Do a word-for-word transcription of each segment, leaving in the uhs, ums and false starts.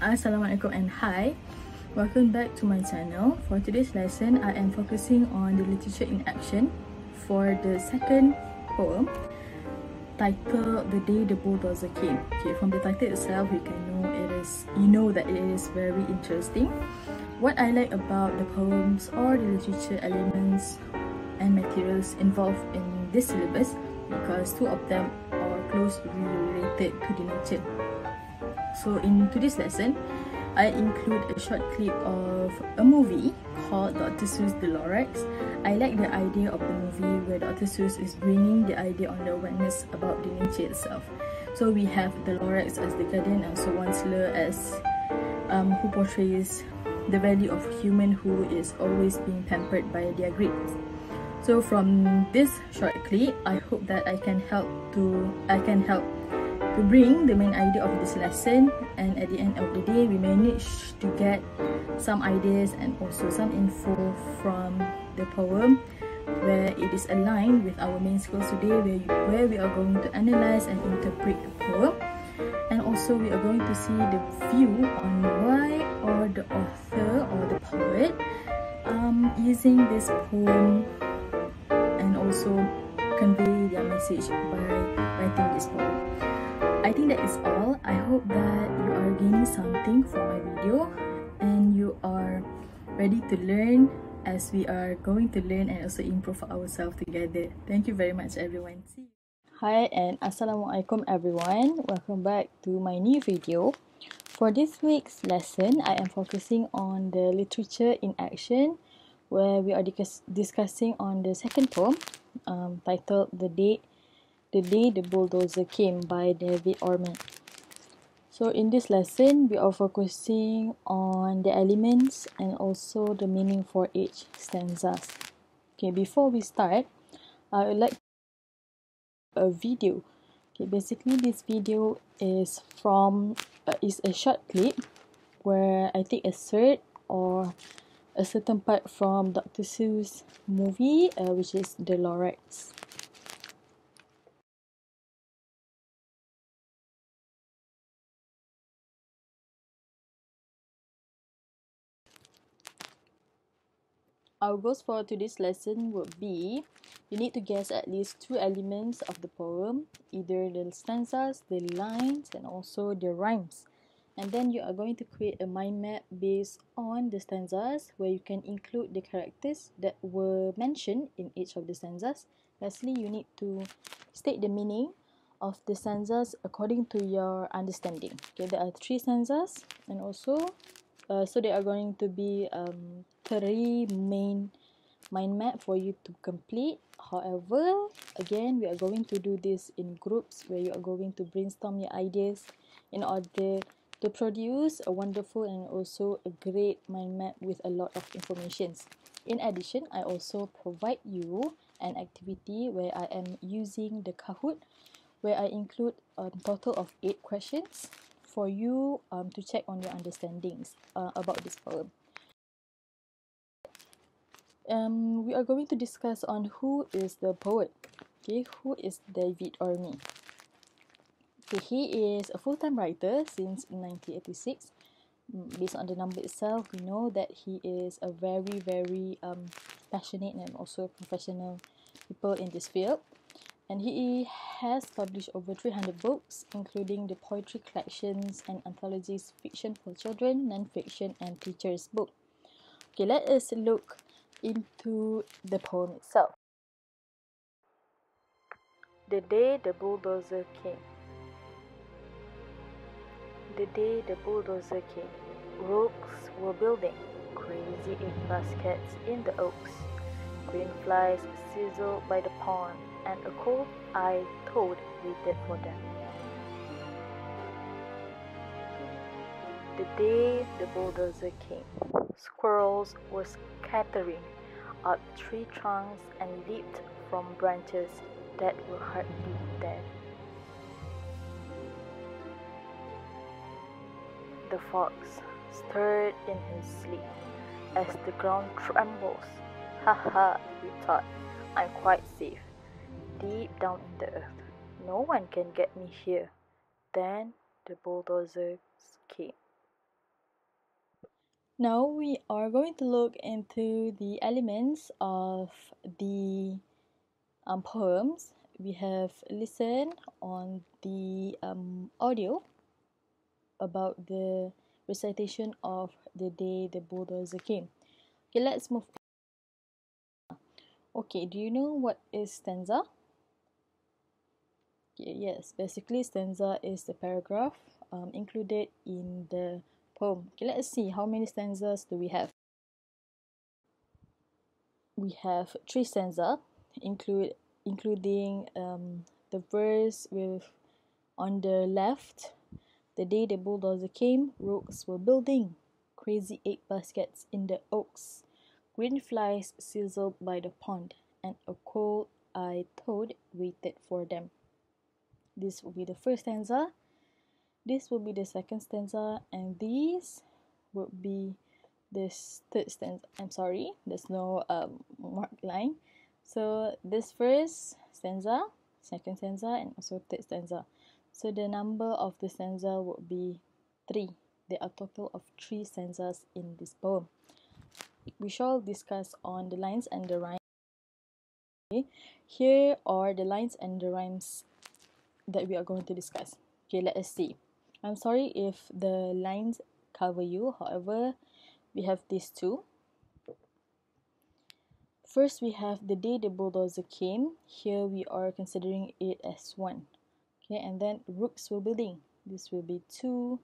Assalamualaikum and hi, welcome back to my channel. For today's lesson, I am focusing on the literature in action for the second poem titled The Day the Bulldozer Came. Okay, from the title itself, you can know it is you know that it is very interesting. What I like about the poems or the literature elements and materials involved in this syllabus, because two of them are closely related to the nature. So in today's lesson, I include a short clip of a movie called Doctor Seuss, The Lorax. I like the idea of the movie where Doctor Seuss is bringing the idea on the awareness about the nature itself. So we have the Lorax as the guardian and so Onceler as um, who portrays the value of human who is always being pampered by their greed. So from this short clip, I hope that I can help to I can help to bring the main idea of this lesson, and at the end of the day we managed to get some ideas and also some info from the poem where it is aligned with our main skills today, where, where we are going to analyze and interpret the poem, and also we are going to see the view on why or the author or the poet um, using this poem and also convey their message by writing this poem. I think that is all. I hope that you are gaining something from my video and you are ready to learn, as we are going to learn and also improve ourselves together. Thank you very much, everyone. See you. Hi and Assalamualaikum, everyone. Welcome back to my new video. For this week's lesson, I am focusing on the literature in action, where we are discussing on the second poem um, titled The Day The Day the Bulldozer Came by David Orme. So in this lesson, we are focusing on the elements and also the meaning for each stanzas. Okay, before we start, I would like a video. Okay, basically this video is from uh, is a short clip where I take a cert or a certain part from Doctor Seuss movie, uh, which is The Lorax. Our goals for today's lesson would be, you need to guess at least two elements of the poem, either the stanzas, the lines, and also the rhymes. And then you are going to create a mind map based on the stanzas, where you can include the characters that were mentioned in each of the stanzas. Lastly, you need to state the meaning of the stanzas according to your understanding. Okay, there are three stanzas, and also, uh, so they are going to be um, three main mind map for you to complete. However, again, we are going to do this in groups where you are going to brainstorm your ideas in order to produce a wonderful and also a great mind map with a lot of informations. In addition, I also provide you an activity where I am using the Kahoot, where I include a total of eight questions for you um, to check on your understandings uh, about this poem. Um, we are going to discuss on who is the poet. Okay, who is David Orme? Okay, he is a full-time writer since nineteen eighty-six. Based on the number itself, we know that he is a very, very um, passionate and also professional people in this field. And he has published over three hundred books, including the poetry collections and anthologies, fiction for children, non-fiction, and teachers' book. Okay, let us look into the poem itself. The day the bulldozer came. The day the bulldozer came, rooks were building crazy egg baskets in the oaks. Green flies sizzled by the pond, and a cold-eyed toad waited for them. The day the bulldozer came, squirrels were scattering up tree trunks and leaped from branches that were hardly there. The fox stirred in his sleep as the ground trembles. Ha ha, he thought, I'm quite safe, deep down in the earth. No one can get me here. Then the bulldozers came. Now we are going to look into the elements of the um, poems we have listened on the um, audio about the recitation of The Day the Bulldozer Came. Okay, let's move on. Okay, do you know what is stanza? Okay, yes, basically stanza is the paragraph um, included in the poem. Okay, let's see how many stanzas do we have. We have three stanzas, include including um, the verse with on the left. The day the bulldozer came, rooks were building crazy egg baskets in the oaks. Green flies sizzled by the pond, and a cold-eyed toad waited for them. This will be the first stanza. This will be the second stanza, and these would be this third stanza. I'm sorry, there's no um, marked line. So this first stanza, second stanza, and also third stanza. So the number of the stanza would be three. There are a total of three stanzas in this poem. We shall discuss on the lines and the rhymes. Okay. Here are the lines and the rhymes that we are going to discuss. Okay, let us see. I'm sorry if the lines cover you, however, we have these two. First, we have the day the bulldozer came. Here we are considering it as one. Okay, and then rooks were building. This will be two.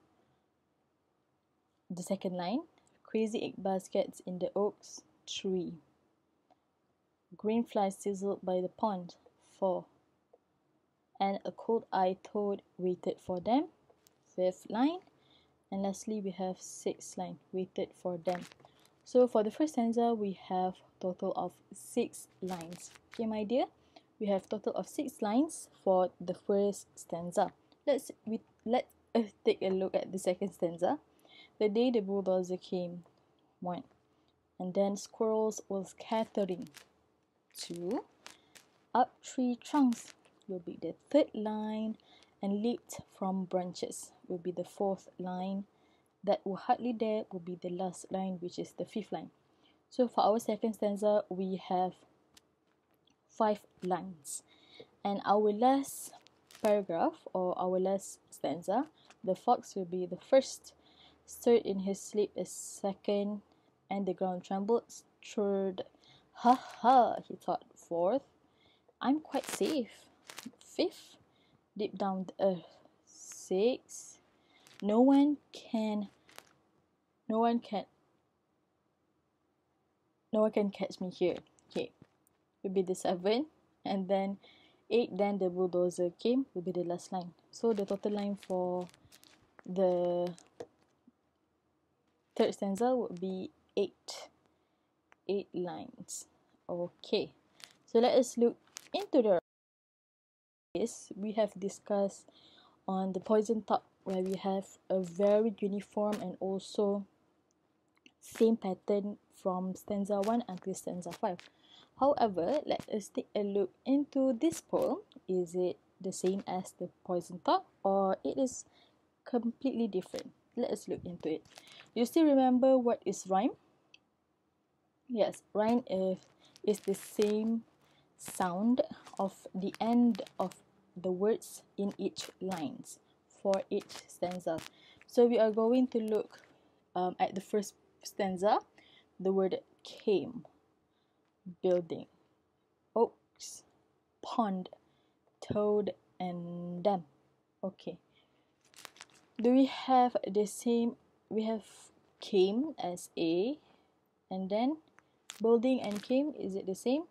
The second line, crazy egg baskets in the oaks, three. Green flies sizzled by the pond, four. And a cold-eyed toad waited for them, fifth line. And lastly, we have sixth line, waited for them. So for the first stanza, we have total of six lines. Okay, my dear, we have total of six lines for the first stanza. Let's we let us take a look at the second stanza. The day the bulldozer came, one, and then squirrels were scattering, two. Up tree trunks will be the third line, and leaped from branches will be the fourth line. That were hardly there will be the last line, which is the fifth line. So for our second stanza, we have five lines, and our last paragraph or our last stanza, the fox will be the first, stirred in his sleep is second, and the ground trembled, third. Ha ha, he thought, fourth. I'm quite safe, fifth. Deep down the earth, six. No one can no one can no one can catch me here. Okay, will be the seven, and then eight, then the bulldozer came will be the last line. So the total line for the third stanza would be eight. Eight lines. Okay, so let us look into the this. We have discussed on the poison top, where we have a very uniform and also same pattern from stanza one until stanza five. However, let us take a look into this poem. Is it the same as the poison top, or it is completely different? Let us look into it. You still remember what is rhyme? Yes, rhyme is, is the same sound of the end of the words in each lines for each stanza. So we are going to look um, at the first stanza. The word came, building, oaks, pond, toad, and dam. Okay, do we have the same? We have came as A, and then building and came, is it the same?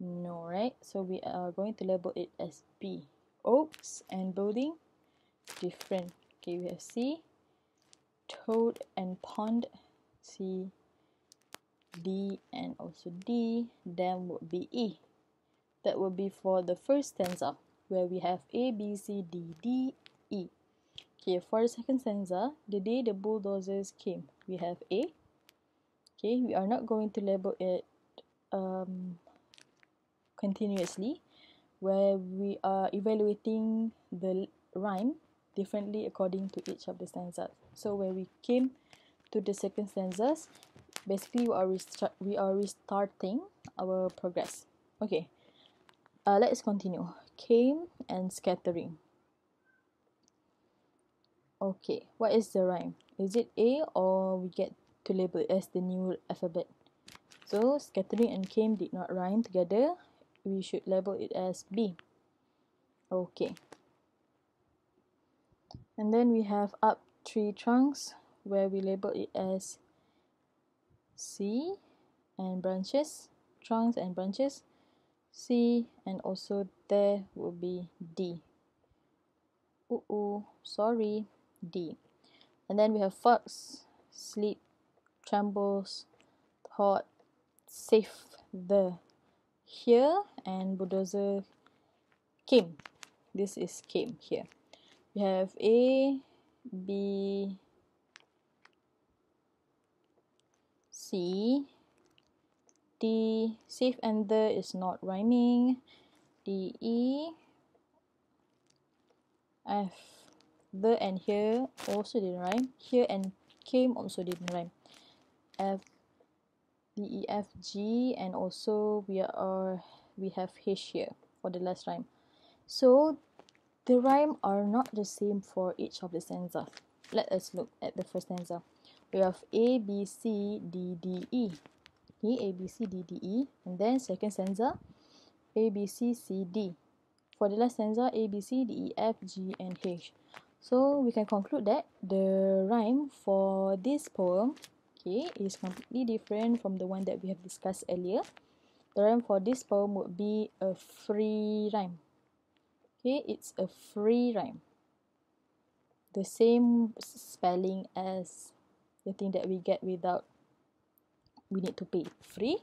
No, right? So we are going to label it as B. Oaks and building, different. Okay, we have C, toad and pond, C, D, and also D. Dam would be E. That would be for the first stanza, where we have A, B, C, D, D, E. Okay, for the second stanza, the day the bulldozers came, we have A. Okay, we are not going to label it um, continuously, where we are evaluating the rhyme differently according to each of the stanzas. So where we came to the second stanzas, basically we are restart we are restarting our progress. Okay, uh, let's continue. Came and scattering. Okay, what is the rhyme? Is it A, or we get to label it as the new alphabet? So scattering and came did not rhyme together. We should label it as B. Okay. And then we have up three trunks, where we label it as C and branches, trunks and branches, C, and also there will be D. Ooh, ooh, sorry, D. And then we have fox, sleep, trembles, thought, safe, the, here, and bulldozer came. This is came here. We have A, B, C, D, safe and the is not rhyming, D, E, F, the and here also didn't rhyme, here and came also didn't rhyme, F, D, E, F, G, and also we are we have H here for the last rhyme. So the rhyme are not the same for each of the stanzas. Let us look at the first stanza. We have A, B, C, D, D, E. Okay, A, B, C, D, D, E. And then second stanza, A, B, C, C, D. For the last stanza, A, B, C, D, E, F, G, and H. So we can conclude that the rhyme for this poem, okay, is completely different from the one that we have discussed earlier. The rhyme for this poem would be a free rhyme. Okay, it's a free rhyme. The same spelling as the thing that we get without we need to pay, free,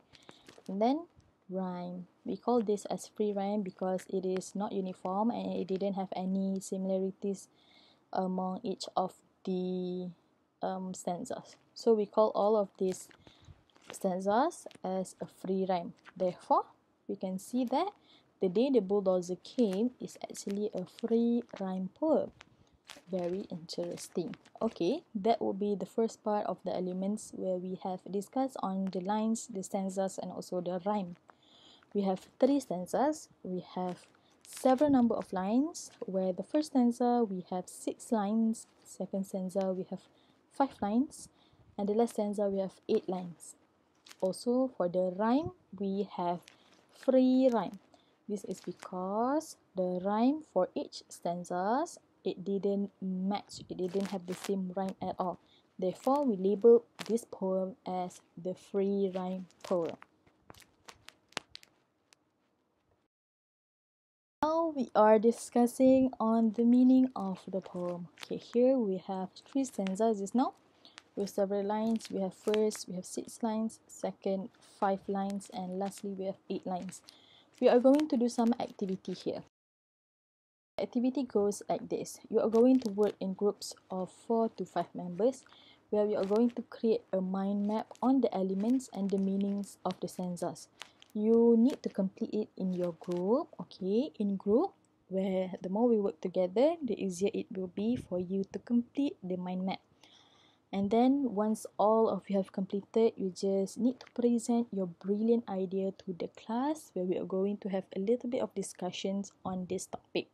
and then rhyme. We call this as free rhyme because it is not uniform and it didn't have any similarities among each of the um, stanzas. So we call all of these stanzas as a free rhyme. Therefore, we can see that The Day the Bulldozer Came is actually a free rhyme poem. Very interesting. Okay, that would be the first part of the elements where we have discussed on the lines, the stanzas, and also the rhyme. We have three stanzas. We have several number of lines, where the first stanza we have six lines, second stanza we have five lines, and the last stanza we have eight lines. Also, for the rhyme, we have free rhyme. This is because the rhyme for each stanzas, it didn't match, it didn't have the same rhyme at all. Therefore, we label this poem as the free rhyme poem. Now we are discussing on the meaning of the poem. Okay, here we have three stanzas just now with several lines. We have first, we have six lines, second, five lines, and lastly, we have eight lines. We are going to do some activity here. Activity goes like this. You are going to work in groups of four to five members, where we are going to create a mind map on the elements and the meanings of the stanzas. You need to complete it in your group, okay, in group, where the more we work together, the easier it will be for you to complete the mind map. And then once all of you have completed, you just need to present your brilliant idea to the class, where we are going to have a little bit of discussions on this topic.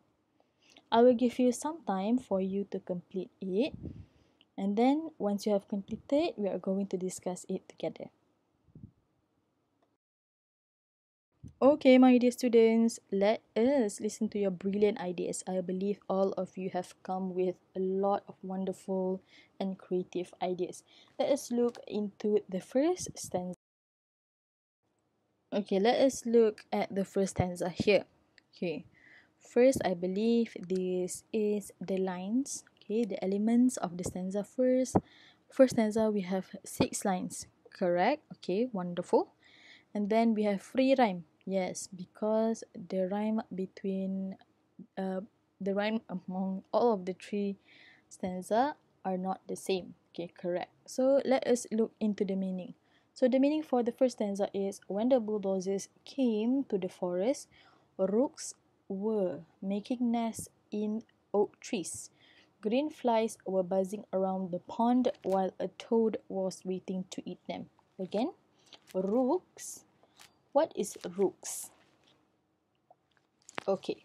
I will give you some time for you to complete it. And then once you have completed, we are going to discuss it together. Okay, my dear students, let us listen to your brilliant ideas. I believe all of you have come with a lot of wonderful and creative ideas. Let us look into the first stanza. Okay, let us look at the first stanza here. Okay, first, I believe this is the lines, okay, the elements of the stanza first. First stanza, we have six lines, correct? Okay, wonderful. And then we have free rhyme. Yes, because the rhyme between uh, the rhyme among all of the three stanza are not the same. Okay, correct. So let us look into the meaning. So the meaning for the first stanza is, when the bulldozers came to the forest, rooks were making nests in oak trees. Green flies were buzzing around the pond while a toad was waiting to eat them. Again, rooks. What is rooks? Okay,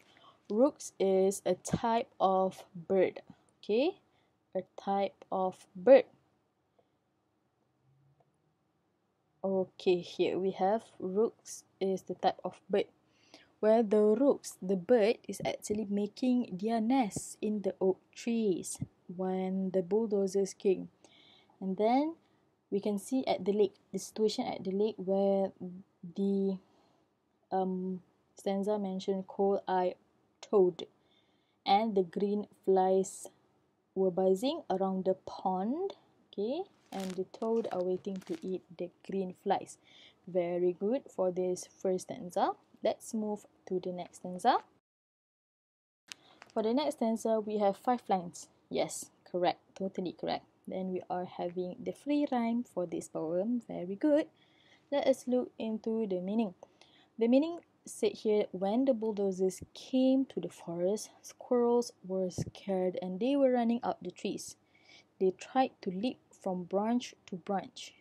rooks is a type of bird. Okay, a type of bird. Okay, here we have rooks is the type of bird. Where the rooks, the bird, is actually making their nests in the oak trees when the bulldozers came. And then we can see at the lake, the situation at the lake where the um, stanza mentioned coal-eyed toad and the green flies were buzzing around the pond. Okay, and the toad are waiting to eat the green flies. Very good for this first stanza. Let's move to the next stanza. For the next stanza, we have five lines. Yes, correct, totally correct. Then we are having the free rhyme for this poem. Very good. Let us look into the meaning. The meaning said here, when the bulldozers came to the forest, squirrels were scared and they were running up the trees. They tried to leap from branch to branch,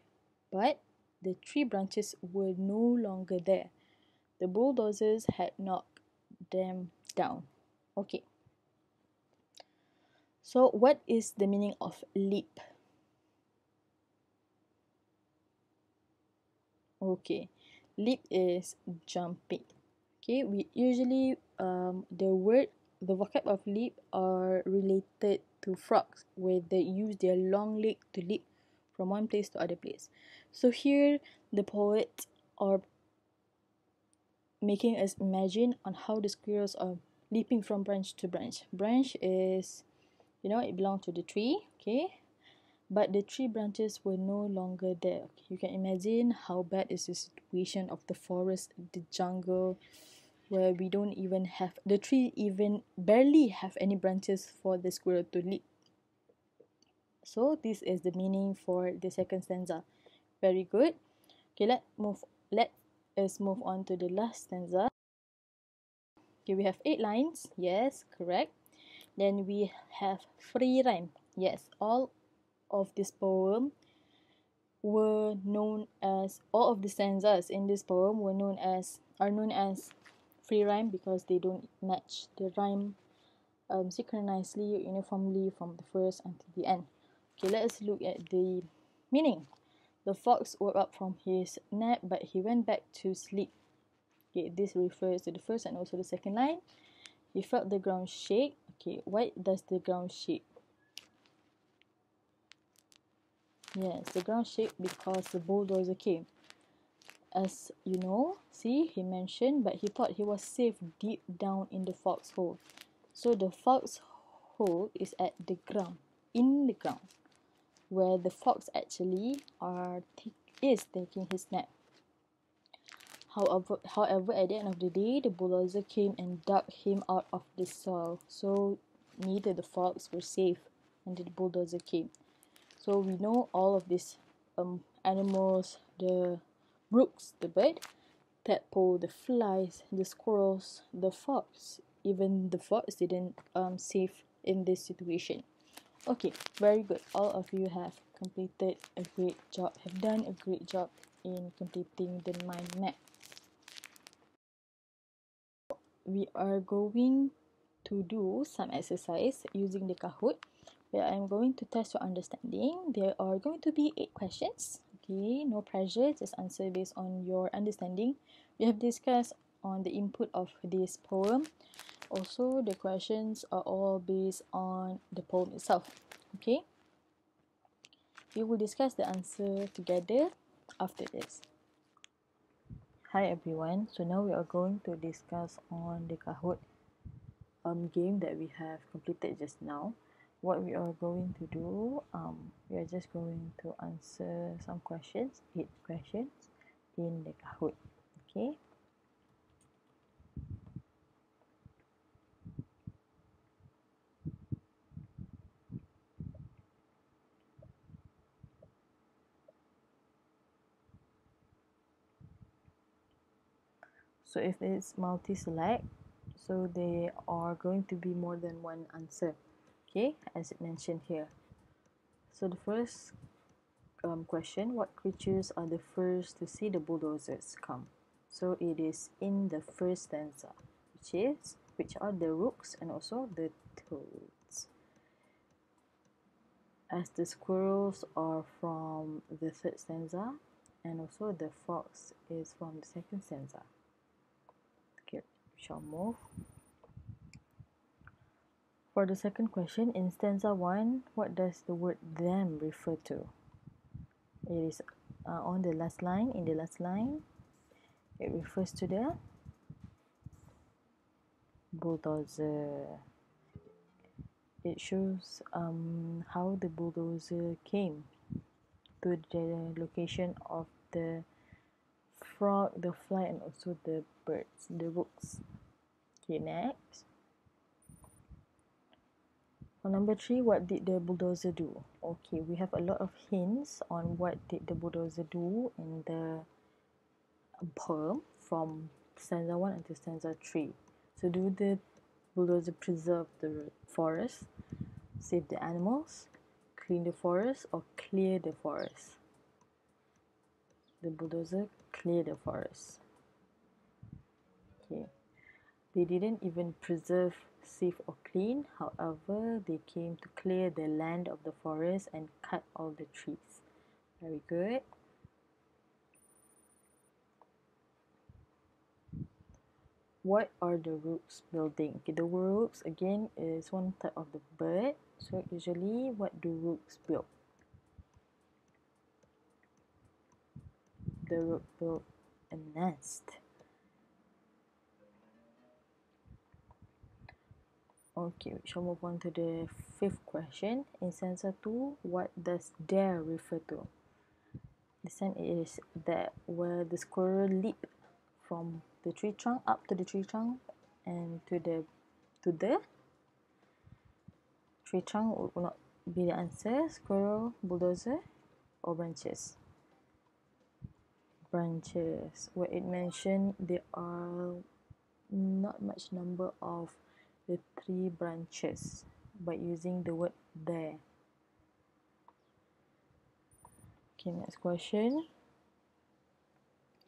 but the tree branches were no longer there. The bulldozers had knocked them down. Okay. So, what is the meaning of leap? Okay, leap is jumping. Okay, we usually um the word the vocab of leap are related to frogs, where they use their long leg to leap from one place to other place. So here the poets are making us imagine on how the squirrels are leaping from branch to branch. Branch is, you know, it belongs to the tree, okay? But the tree branches were no longer there. Okay? You can imagine how bad is the situation of the forest, the jungle, where we don't even have, the tree even barely have any branches for the squirrel to leap. So this is the meaning for the second stanza. Very good. Okay, let's move, let's Let's move on to the last stanza. Okay, we have eight lines. Yes, correct. Then we have free rhyme. Yes, all of this poem were known as, all of the stanzas in this poem were known as, are known as free rhyme because they don't match the rhyme um, synchronously or uniformly from the first until the end. Okay, let's look at the meaning. The fox woke up from his nap, but he went back to sleep. Okay, this refers to the first and also the second line. He felt the ground shake. Okay, why does the ground shake? Yes, the ground shake because the bulldozer came. As you know, see, he mentioned, but he thought he was safe deep down in the foxhole. So the foxhole is at the ground, in the ground, where the fox actually are is taking his nap. However, however, at the end of the day, the bulldozer came and dug him out of the soil. So neither the fox were safe and the bulldozer came. So we know all of these um, animals, the rooks, the bird, tadpole, the flies, the squirrels, the fox. Even the fox didn't um save in this situation. Okay, very good. All of you have completed a great job, have done a great job in completing the mind map. We are going to do some exercise using the Kahoot, where I'm going to test your understanding. There are going to be eight questions. Okay, no pressure, just answer based on your understanding. We have discussed on the input of this poem. Also, the questions are all based on the poem itself. Okay, we will discuss the answer together after this. Hi everyone, so now we are going to discuss on the Kahoot um, game that we have completed just now. What we are going to do, um, we are just going to answer some questions, eight questions in the Kahoot. Okay. So if it's multi-select, so they are going to be more than one answer. okay, as it mentioned here. So the first um, question, what creatures are the first to see the bulldozers come? So it is in the first stanza, which is which are the rooks and also the toads, as the squirrels are from the third stanza and also the fox is from the second stanza. Okay, we shall move. For the second question, in stanza one, what does the word them refer to? It is uh, on the last line, in the last line, it refers to the bulldozer. It shows um, how the bulldozer came to the location of the frog, the fly, and also the birds, the rooks. Okay, next. For number three, what did the bulldozer do? Okay, we have a lot of hints on what did the bulldozer do in the poem from stanza one until stanza three. So, do the bulldozer preserve the forest, save the animals, clean the forest, or clear the forest? The bulldozer cleared the forest. Okay. They didn't even preserve, save, or clean. However, they came to clear the land of the forest and cut all the trees. Very good. What are the rooks building? Okay, the rooks again is one type of the bird. So usually, what do rooks build? The rook built a nest. Okay, we shall move on to the fifth question. In stanza two, what does dare refer to? This one is that where the squirrel leaped from the tree trunk up to the tree trunk and to the to the tree trunk would not be the answer. Squirrel, bulldozer, or branches? Branches. Where it mentioned there are not much number of the three branches by using the word there. Okay, next question.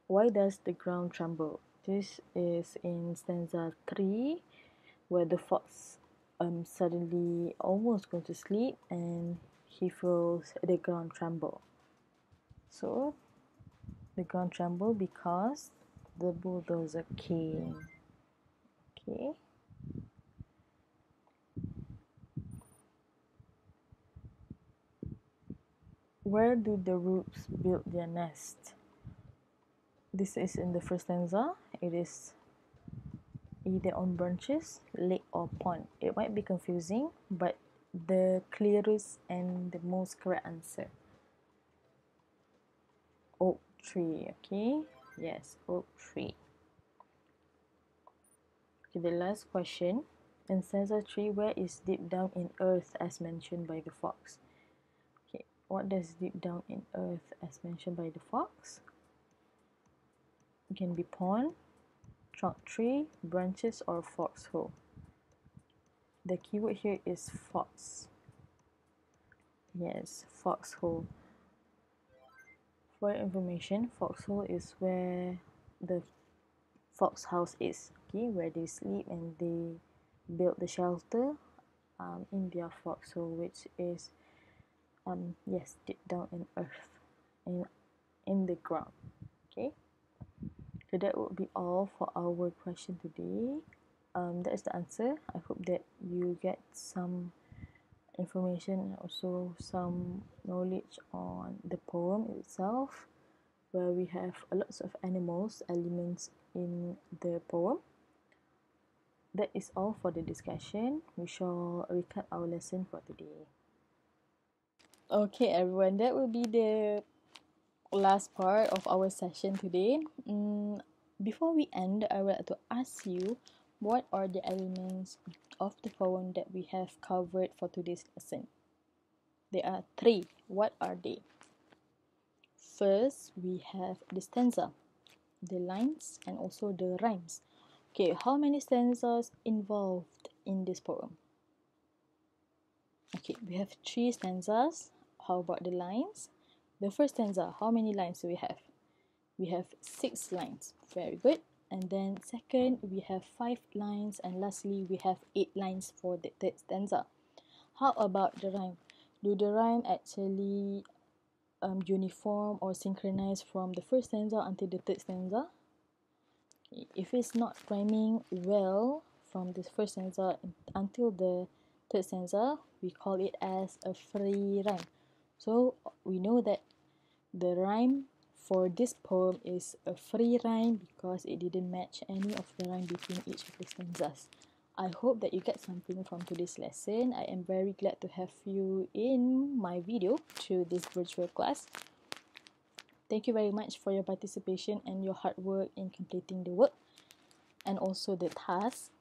Why does the ground tremble? This is in stanza three, where the fox um suddenly almost goes to sleep and he feels the ground tremble. So the ground tremble because the bulldozer came. Okay. Where do the rooks build their nest? This is in the first stanza. It is either on branches, lake, or pond. It might be confusing, but the clearest and the most correct answer, oak tree. Okay, yes, oak tree. Okay, the last question. In stanza three, where is deep down in earth as mentioned by the fox? Okay, what does deep down in earth as mentioned by the fox? It can be pond, trunk tree, branches, or foxhole. The keyword here is fox. Yes, foxhole. For information, foxhole is where the fox house is, okay, where they sleep and they build the shelter um, in their foxhole, which is, um, yes, deep down in earth, in, in the ground, okay. So that would be all for our question today. Um, that is the answer. I hope that you get some information, also some knowledge on the poem itself, where we have lots of animals, elements in the poem. That is all for the discussion. We shall recap our lesson for today. Okay, everyone, that will be the last part of our session today. Mm, before we end, I would like to ask you, what are the elements of the poem that we have covered for today's lesson? There are three. What are they? First, we have the stanza, the lines, and also the rhymes. Okay, how many stanzas involved in this poem? Okay, we have three stanzas. How about the lines? The first stanza, how many lines do we have? We have six lines. Very good. And then second, we have five lines. And lastly, we have eight lines for the third stanza. How about the rhyme? Do the rhyme actually um, uniform or synchronize from the first stanza until the third stanza? If it's not rhyming well from the first stanza until the third stanza, we call it as a free rhyme. So we know that the rhyme for this poem is a free rhyme because it didn't match any of the rhyme between each of the stanzas. I hope that you get something from today's lesson. I am very glad to have you in my video through this virtual class. Thank you very much for your participation and your hard work in completing the work and also the task.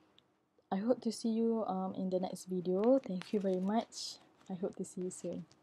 I hope to see you um, in the next video. Thank you very much. I hope to see you soon.